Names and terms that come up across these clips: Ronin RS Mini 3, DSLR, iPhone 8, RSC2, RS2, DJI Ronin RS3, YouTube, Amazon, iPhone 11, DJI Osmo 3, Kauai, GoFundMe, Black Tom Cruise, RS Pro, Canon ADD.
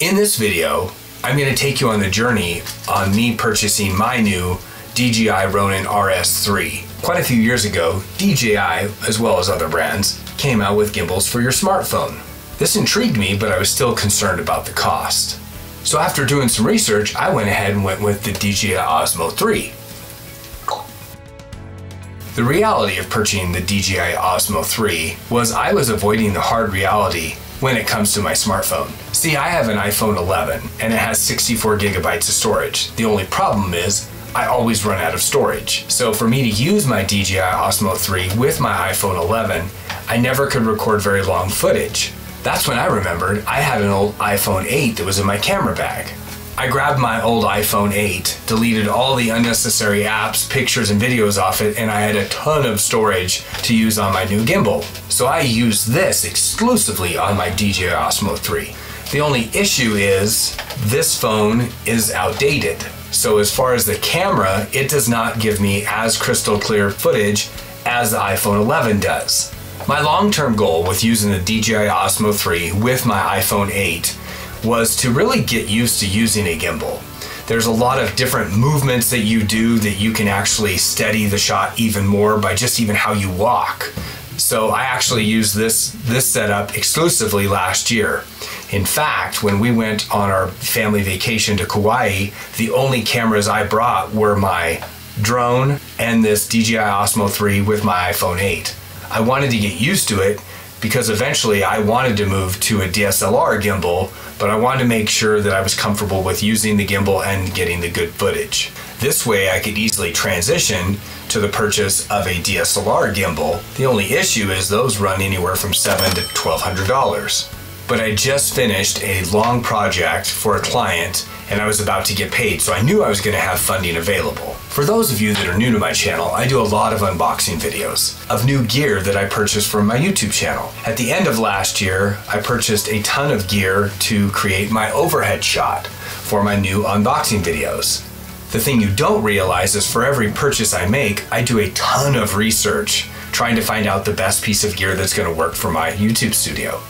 In this video, I'm going to take you on the journey on me purchasing my new DJI Ronin RS3. Quite a few years ago, DJI, as well as other brands, came out with gimbals for your smartphone. This intrigued me, but I was still concerned about the cost. So after doing some research, I went ahead and went with the DJI Osmo 3. The reality of purchasing the DJI Osmo 3 was I was avoiding the hard reality when it comes to my smartphone. See, I have an iPhone 11 and it has 64 gigabytes of storage. The only problem is I always run out of storage. So for me to use my DJI Osmo 3 with my iPhone 11, I never could record very long footage. That's when I remembered I had an old iPhone 8 that was in my camera bag. I grabbed my old iPhone 8, deleted all the unnecessary apps, pictures, and videos off it, and I had a ton of storage to use on my new gimbal. So I used this exclusively on my DJI Osmo 3. The only issue is this phone is outdated. So as far as the camera, it does not give me as crystal clear footage as the iPhone 11 does. My long-term goal with using the DJI Osmo 3 with my iPhone 8 was to really get used to using a gimbal. There's a lot of different movements that you do that you can actually steady the shot even more by just even how you walk. So I actually used this setup exclusively last year. In fact, when we went on our family vacation to Kauai, the only cameras I brought were my drone and this DJI Osmo 3 with my iPhone 8. I wanted to get used to it because eventually I wanted to move to a DSLR gimbal, but I wanted to make sure that I was comfortable with using the gimbal and getting the good footage. This way I could easily transition to the purchase of a DSLR gimbal. The only issue is those run anywhere from $700 to $1,200. But I just finished a long project for a client and I was about to get paid, so I knew I was going to have funding available. For those of you that are new to my channel, I do a lot of unboxing videos of new gear that I purchased from my YouTube channel. At the end of last year, I purchased a ton of gear to create my overhead shot for my new unboxing videos. The thing you don't realize is for every purchase I make, I do a ton of research trying to find out the best piece of gear that's going to work for my YouTube studio.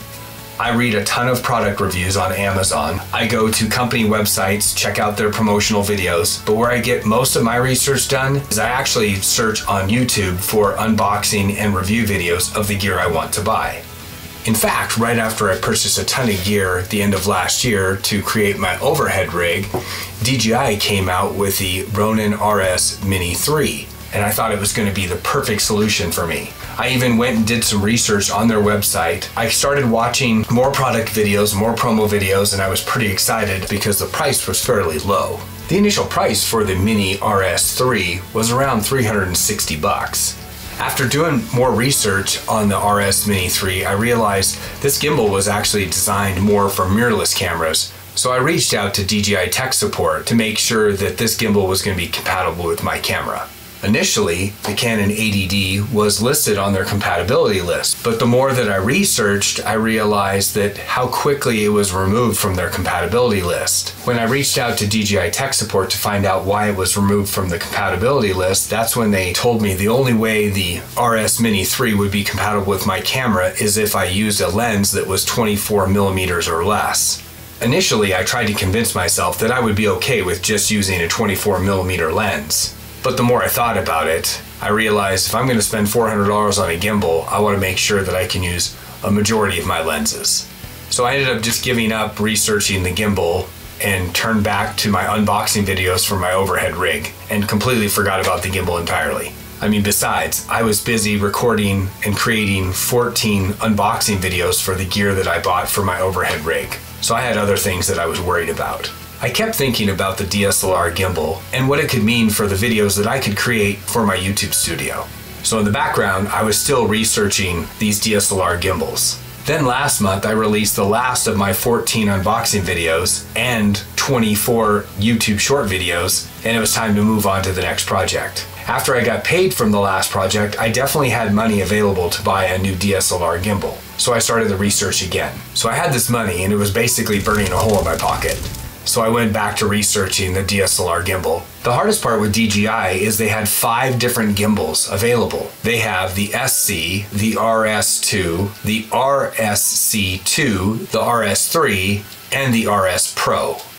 I read a ton of product reviews on Amazon. I go to company websites, check out their promotional videos, but where I get most of my research done is I actually search on YouTube for unboxing and review videos of the gear I want to buy. In fact, right after I purchased a ton of gear at the end of last year to create my overhead rig, DJI came out with the Ronin RS Mini 3. And I thought it was going to be the perfect solution for me. I even went and did some research on their website. I started watching more product videos, more promo videos, and I was pretty excited because the price was fairly low. The initial price for the Mini RS3 was around $360. After doing more research on the RS Mini 3, I realized this gimbal was actually designed more for mirrorless cameras. So I reached out to DJI tech support to make sure that this gimbal was going to be compatible with my camera. Initially, the Canon ADD was listed on their compatibility list, but the more that I researched, I realized that how quickly it was removed from their compatibility list. When I reached out to DJI tech support to find out why it was removed from the compatibility list, that's when they told me the only way the RS Mini 3 would be compatible with my camera is if I used a lens that was 24 millimeters or less. Initially, I tried to convince myself that I would be okay with just using a 24 millimeter lens. But the more I thought about it, I realized if I'm going to spend $400 on a gimbal, I want to make sure that I can use a majority of my lenses. So I ended up just giving up researching the gimbal and turned back to my unboxing videos for my overhead rig and completely forgot about the gimbal entirely. I mean, besides, I was busy recording and creating 14 unboxing videos for the gear that I bought for my overhead rig. So I had other things that I was worried about. I kept thinking about the DSLR gimbal and what it could mean for the videos that I could create for my YouTube studio. So in the background, I was still researching these DSLR gimbals. Then last month, I released the last of my 14 unboxing videos and 24 YouTube short videos, and it was time to move on to the next project. After I got paid from the last project, I definitely had money available to buy a new DSLR gimbal. So I started the research again. So I had this money and it was basically burning a hole in my pocket. So I went back to researching the DSLR gimbal. The hardest part with DJI is they had 5 different gimbals available. They have the SC, the RS2, the RSC2, the RS3, and the RS Pro.